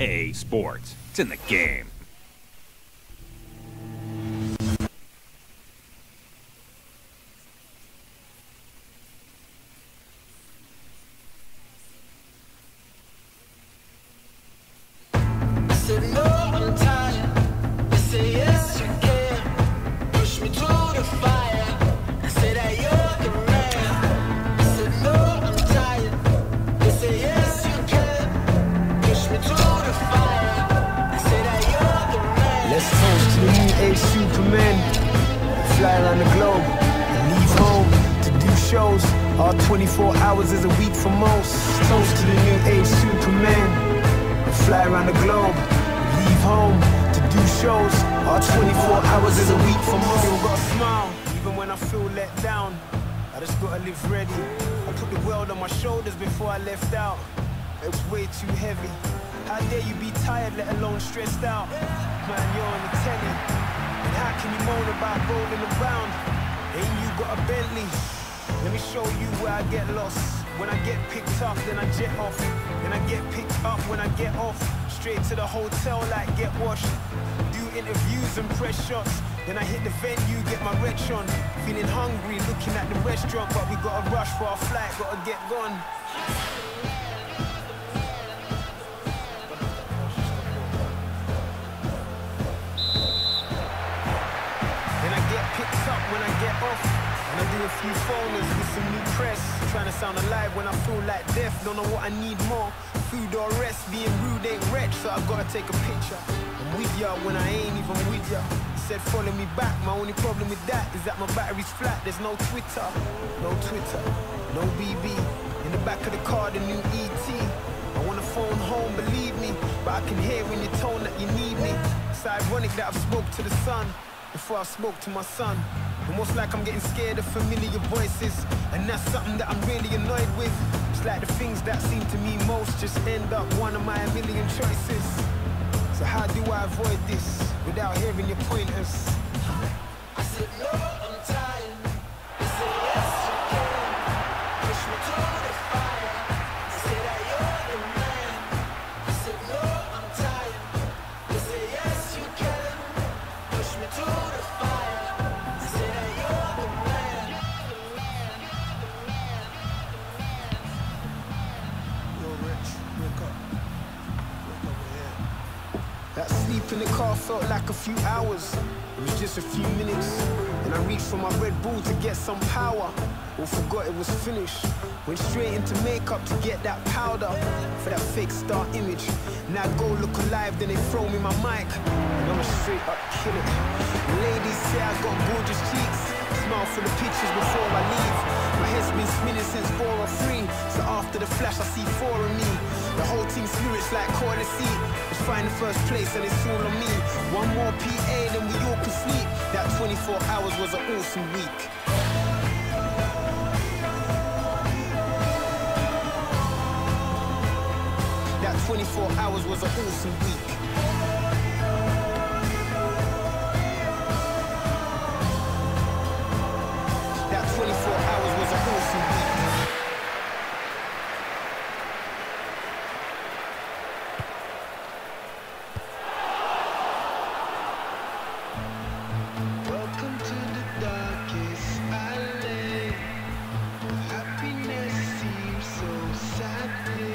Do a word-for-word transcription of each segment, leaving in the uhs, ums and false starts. E A Sports. It's in the game. Let's toast to the E A Superman. Fly around the globe and leave home to do shows. Our twenty-four hours is a week for most. Toast to the new age Superman. Fly around the globe and leave home to do shows. Our twenty-four hours is a week for most. Still got a smile, even when I feel let down. I just gotta live ready. I put the world on my shoulders before I left out. It was way too heavy. How dare you be tired, let alone stressed out? Man, you're on the telly, and how can you moan about rolling around? Ain't you got a Bentley? Let me show you where I get lost. When I get picked up, then I jet off. Then I get picked up when I get off. Straight to the hotel, like get washed. Do interviews and press shots. Then I hit the venue, get my wrench on. Feeling hungry, looking at the restaurant, but we gotta rush for our flight, gotta get gone. Up when I get off, and I do a few phoners with some new press. Trying to sound alive when I feel like death. Don't know what I need more, food or rest. Being rude ain't wretch, so I gotta take a picture. I'm with ya when I ain't even with ya. He said follow me back, my only problem with that is that my battery's flat. There's no Twitter, no Twitter, no B B. In the back of the car, the new E T. I wanna phone home, believe me, but I can hear in your tone that you need me. It's ironic that I've spoke to the sun before I spoke to my son. Almost like I'm getting scared of familiar voices, and that's something that I'm really annoyed with. It's like the things that seem to me most just end up one of my million choices. So how do I avoid this without hearing your pointers? I said no, I'm tired. I said yes, you can. Push me to the fire. I said that you're the man. I said no, I'm tired. I said yes, you can. Push me to the fire. I said that you're the man. Yo, Rich, wake up. Wake up over here. That sleep in the car felt like a few hours. It was just a few minutes. And I reached for my Red Bull to get some power. All forgot it was finished. Went straight into makeup to get that powder for that fake star image. Now I go look alive, then they throw me my mic. And I'm a straight up killer. Ladies say I got gorgeous cheeks. Smile for the pictures before I leave. My head's been spinning since four or three. So after the flash I see four of me. The whole team's spirits like Corlissy. Let's find the first place and it's all on me. One more P A then we all can sleep. That twenty-four hours was an awesome week. twenty-four hours was an awesome week. That twenty-four hours was an awesome week. Welcome to the darkest alley. Happiness seems so sadly.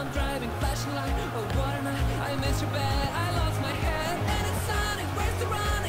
on driving, flashing light. Oh, what a night. I missed your bed. I lost my head. And it's sunny. Where's the run?